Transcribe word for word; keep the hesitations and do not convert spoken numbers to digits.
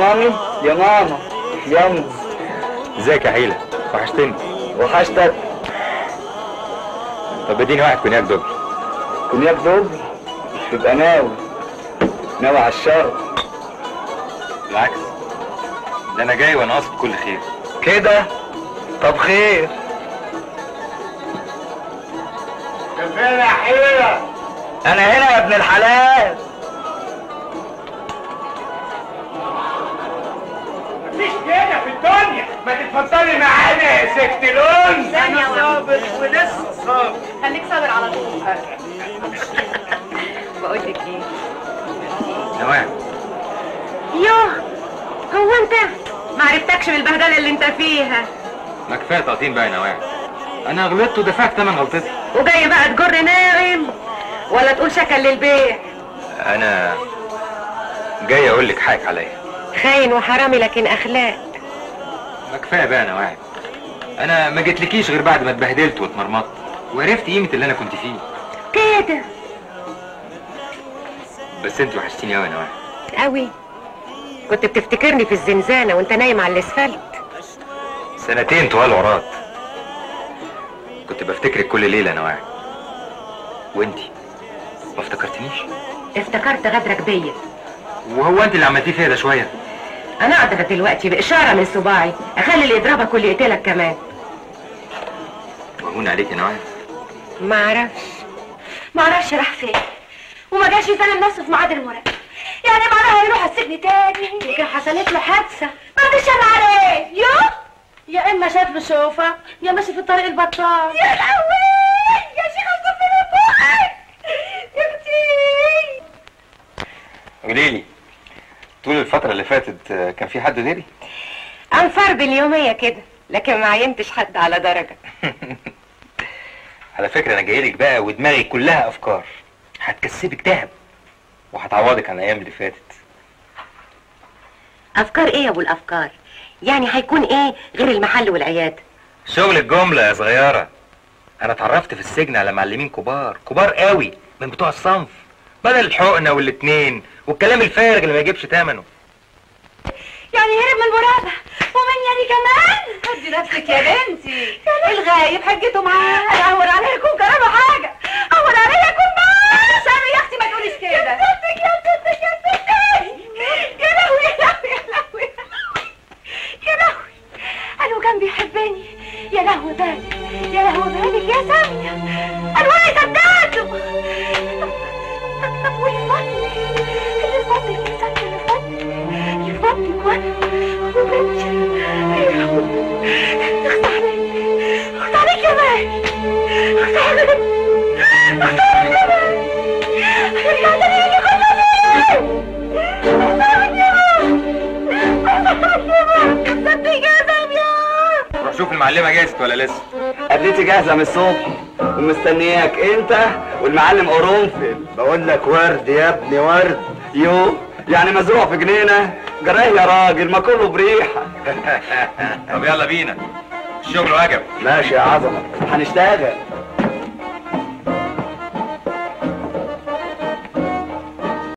مامي يا ماما ياما. ازيك يا حيله؟ وحشتني. وحشتك. طب اديني واحد كونياك دبل. كونياك دبل؟ تبقى ناوي ناوي على الشر؟ بالعكس، ده انا جاي وانا قاصد كل خير. كده؟ طب خير. انت فين يا حيله؟ انا هنا يا ابن الحلال. مفيش كده في الدنيا. ما تتفضلي معانا يا ست لون. انا صابر ولسه صابر. خليك صابر على طول. بقول لك ايه؟ نوال. يوه، هو انت ما عرفتكش من البهدله اللي انت فيها. ما كفايه تقطيم بقى يا نوال. انا غلطت ودفعت ثمن غلطتي. وجاي بقى تجر ناعم ولا تقول شكل للبيع؟ انا جاي اقول لك حاجه عليا. خاين وحرامي لكن اخلاق. ما كفايه بقى انا واعد. انا ما جيتلكيش غير بعد ما اتبهدلت واتمرمطت وعرفت قيمه اللي انا كنت فيه. كده بس انت وحشتيني قوي يا نوال. قوي؟ كنت بتفتكرني في الزنزانه وانت نايم على الاسفلت. سنتين طوال عراض كنت بفتكرك كل ليله انا واعد. وانتي ما افتكرتنيش؟ افتكرت غدرك بيا. وهو انت اللي عملتيه فيا ده شويه؟ انا اقدر دلوقتي باشاره من صباعي اخلي اللي يضربك واللي يقتلك كمان. مهون عليك يا نوال. ما اعرفش ما اعرفش راح فين وما جاش يسلم نفسه في ميعاد المراقبه. يعني معناها هيروح السجن تاني. يمكن حصلت له حادثه ما رضيش عليه. يوه، يا اما شاف بشوفه يا ماشي في الطريق البطال. يا لهوي يا شيخه كفر بوقك. قوليلي، طول الفترة اللي فاتت كان في حد غيري؟ أنفر باليومية كده، لكن ما عينتش حد على درجة. على فكرة أنا جايلك بقى ودماغي كلها أفكار هتكسبك دهب وهتعوضك عن الأيام اللي فاتت. أفكار إيه يا أبو الأفكار؟ يعني هيكون إيه غير المحل والعيادة؟ شغل الجملة يا صغيرة. أنا اتعرفت في السجن على معلمين كبار، كبار قوي من بتوع الصنف، بدل الحقنة والاتنين والكلام الفارغ اللي ما يجيبش تمنه. يعني هرب من المراقبة ومن يعني كمان؟ هدي نفسك يا بنتي. الغايب حجته معاه. انا اول عليا يكون كلامه حاجة، اول عليا يكون معاه. سامي يا اختي ما تقوليش كده. يا ستك يا ستك يا ستك. يا لهوي يا لهوي يا لهوي يا لهوي. قالوا كان بيحبني. يا لهوي بالك يا لهوي بالك يا سامية. قالوا انا صدقته. روح شوف المعلمة جاهزة ولا لسه؟ قابلتي جاهزة من الصبح ومستنياك انت والمعلم قرنفل. بقول لك ورد يا ابني ورد. يو يعني مزروع في جنينة. جراه يا راجل ما كله بريحة. طب يلا بينا الشغل وجب. ماشي يا عظمة هنشتغل.